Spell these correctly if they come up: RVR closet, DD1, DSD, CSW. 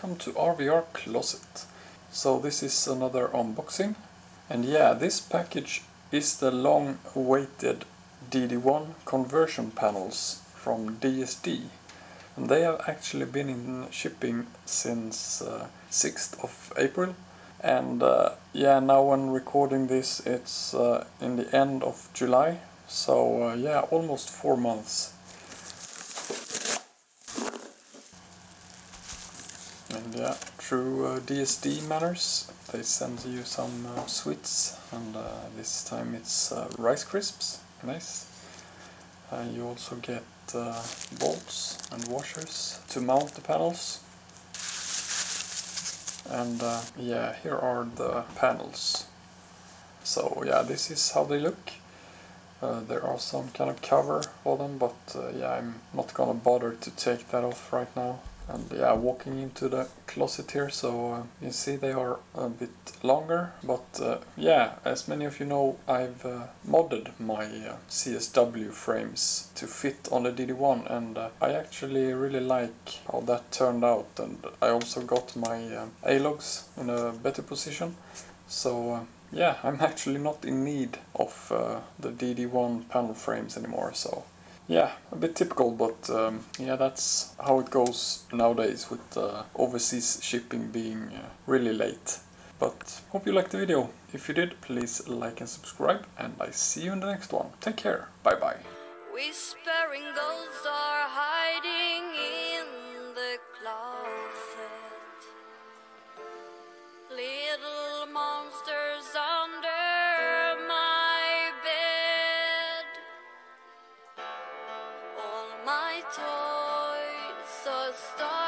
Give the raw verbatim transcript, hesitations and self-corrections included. welcome to R V R Closet. So this is another unboxing, and yeah, this package is the long-awaited D D one conversion panels from D S D, and they have actually been in shipping since uh, sixth of April, and uh, yeah, now when recording this it's uh, in the end of July, so uh, yeah, almost four months. And yeah, through uh, D S D manners, they send you some uh, sweets, and uh, this time it's uh, Rice Crisps, nice. Uh, you also get uh, bolts and washers to mount the panels. And uh, yeah, here are the panels. So yeah, this is how they look. Uh, there are some kind of cover for them, but uh, yeah, I'm not gonna bother to take that off right now. And yeah, walking into the closet here, so uh, you see they are a bit longer, but uh, yeah, as many of you know, I've uh, modded my uh, C S W frames to fit on the D D one, and uh, I actually really like how that turned out, and I also got my uh, A-logs in a better position, so uh, yeah, I'm actually not in need of uh, the D D one panel frames anymore, so. Yeah, a bit typical, but um, yeah, that's how it goes nowadays with uh, overseas shipping being uh, really late. But hope you liked the video. If you did, please like and subscribe, and I see you in the next one. Take care, bye bye. Whispering ghosts are hiding in the closet. Little monsters under. My toys are stuck.